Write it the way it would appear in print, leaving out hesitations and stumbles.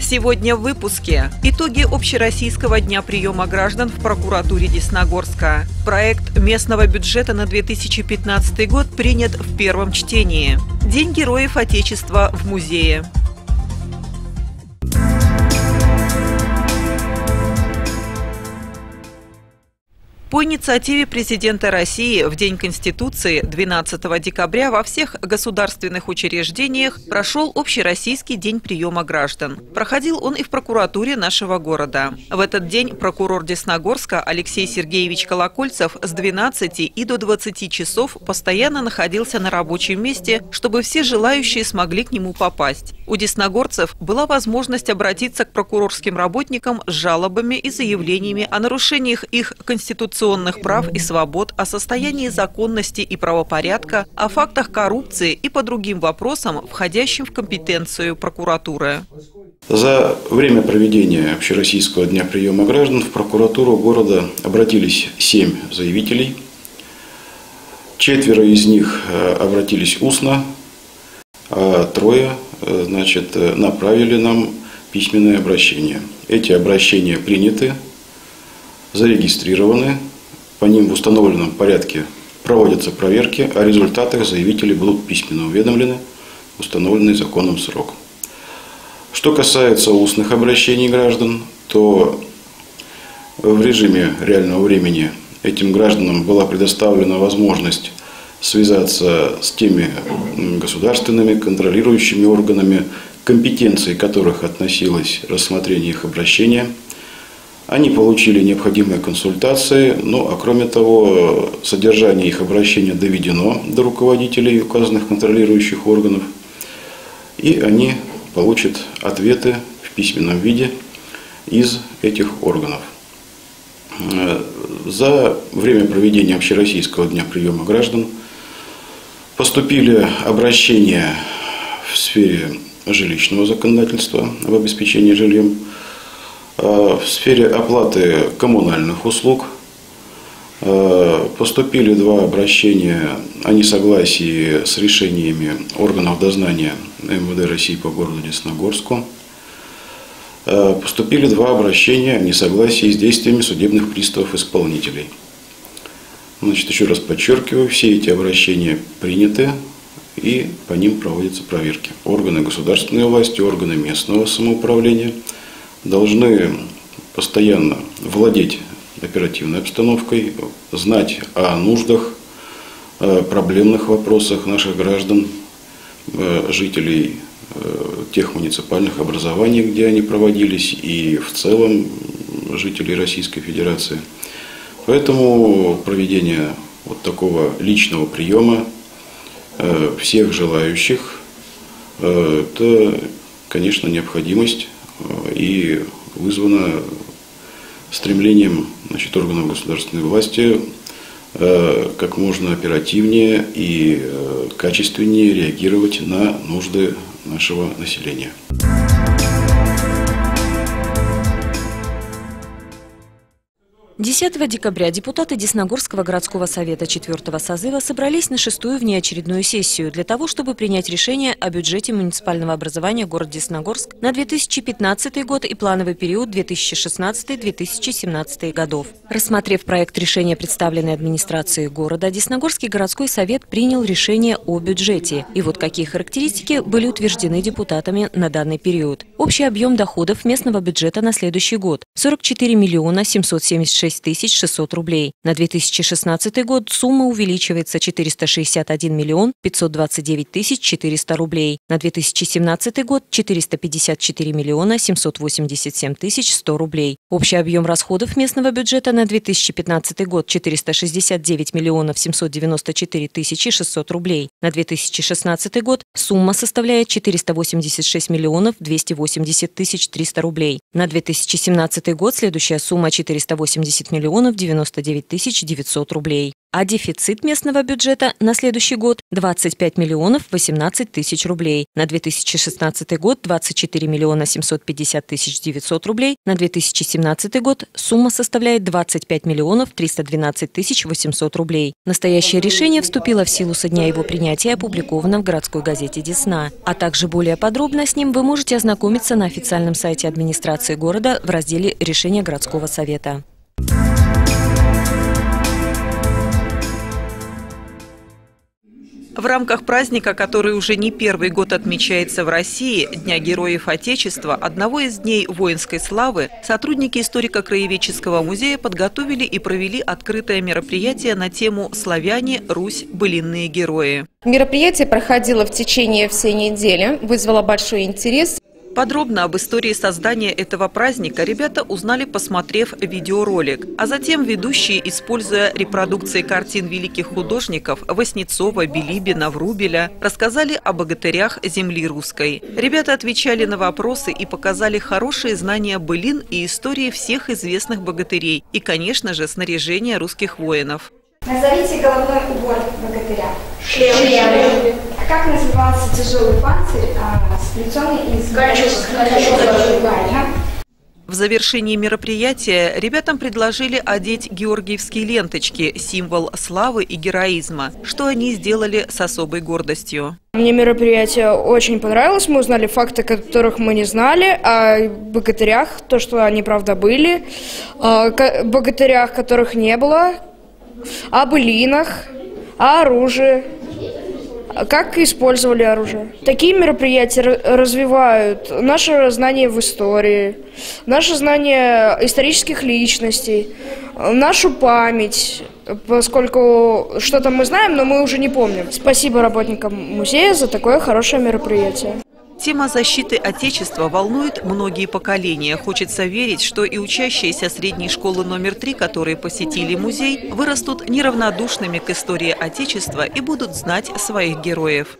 Сегодня в выпуске итоги общероссийского дня приема граждан в прокуратуре Десногорска. Проект местного бюджета на 2015 год принят в первом чтении. День Героев Отечества в музее. По инициативе президента России в День Конституции 12 декабря во всех государственных учреждениях прошел общероссийский день приема граждан. Проходил он и в прокуратуре нашего города. В этот день прокурор Десногорска Алексей Сергеевич Колокольцев с 12 и до 20 часов постоянно находился на рабочем месте, чтобы все желающие смогли к нему попасть. У десногорцев была возможность обратиться к прокурорским работникам с жалобами и заявлениями о нарушениях их конституционных прав и свобод, о состоянии законности и правопорядка, о фактах коррупции и по другим вопросам, входящим в компетенцию прокуратуры. За время проведения общероссийского дня приема граждан в прокуратуру города обратились 7 заявителей. 4 из них обратились устно, а 3, направили нам письменное обращение. Эти обращения приняты, зарегистрированы, по ним в установленном порядке проводятся проверки, о результатах заявители будут письменно уведомлены в установленный законом срок. Что касается устных обращений граждан, то в режиме реального времени этим гражданам была предоставлена возможность связаться с теми государственными контролирующими органами, компетенции которых относилось рассмотрение их обращения. Они получили необходимые консультации, а кроме того, содержание их обращения доведено до руководителей указанных контролирующих органов, и они получат ответы в письменном виде из этих органов. За время проведения общероссийского дня приема граждан поступили обращения в сфере жилищного законодательства об обеспечении жильем, в сфере оплаты коммунальных услуг. Поступили 2 обращения о несогласии с решениями органов дознания МВД России по городу Десногорску. Поступили 2 обращения о несогласии с действиями судебных приставов-исполнителей. Еще раз подчеркиваю, все эти обращения приняты и по ним проводятся проверки. Органы государственной власти, органы местного самоуправления должны постоянно владеть оперативной обстановкой, знать о нуждах, проблемных вопросах наших граждан, жителей тех муниципальных образований, где они проводились, и в целом жителей Российской Федерации. Поэтому проведение такого личного приема всех желающих – это, конечно, необходимость и вызвано стремлением органов государственной власти как можно оперативнее и качественнее реагировать на нужды нашего населения. С 10 декабря депутаты Десногорского городского совета 4-го созыва собрались на 6-ю внеочередную сессию для того, чтобы принять решение о бюджете муниципального образования города Десногорск на 2015 год и плановый период 2016-2017 годов. Рассмотрев проект решения, представленный администрацией города, Десногорский городской совет принял решение о бюджете. И вот какие характеристики были утверждены депутатами на данный период. Общий объем доходов местного бюджета на следующий год – 44 миллиона 776 тысяч 600 рублей. На 2016 год сумма увеличивается 461 миллион 529 тысяч 400 рублей. На 2017 год 454 миллиона 787 тысяч 100 рублей. Общий объем расходов местного бюджета на 2015 год 469 миллионов 794 тысячи 600 рублей. На 2016 год сумма составляет 486 миллионов 280 тысяч 300 рублей. На 2017 год следующая сумма 480 миллионов 99 тысяч 900 рублей. а дефицит местного бюджета на следующий год 25 миллионов 18 тысяч рублей, на 2016 год 24 миллиона 750 тысяч 900 рублей, на 2017 год сумма составляет 25 миллионов 312 тысяч 800 рублей. Настоящее решение вступило в силу со дня его принятия и опубликовано в городской газете «Десна». А также более подробно с ним вы можете ознакомиться на официальном сайте администрации города в разделе «Решение городского совета». В рамках праздника, который уже не первый год отмечается в России, Дня Героев Отечества, одного из дней воинской славы, сотрудники историко-краеведческого музея подготовили и провели открытое мероприятие на тему «Славяне, Русь, былинные герои». Мероприятие проходило в течение всей недели, вызвало большой интерес. Подробно об истории создания этого праздника ребята узнали, посмотрев видеоролик. А затем ведущие, используя репродукции картин великих художников Васнецова, Билибина, Врубеля, рассказали о богатырях земли русской. Ребята отвечали на вопросы и показали хорошие знания былин и истории всех известных богатырей и, конечно же, снаряжение русских воинов. Назовите головной убор богатыря. Шлем. А как назывался тяжелый панцирь, сплетенный из кольчуг? В завершении мероприятия ребятам предложили одеть георгиевские ленточки – символ славы и героизма, что они сделали с особой гордостью. Мне мероприятие очень понравилось, мы узнали факты, которых мы не знали, о богатырях, то, что они правда были, о богатырях, которых не было, о былинах, о оружии, как использовали оружие. Такие мероприятия развивают наше знание в истории, наше знание исторических личностей, нашу память, поскольку что-то мы знаем, но мы уже не помним. Спасибо работникам музея за такое хорошее мероприятие. Тема защиты Отечества волнует многие поколения. Хочется верить, что и учащиеся средней школы №3, которые посетили музей, вырастут неравнодушными к истории Отечества и будут знать своих героев.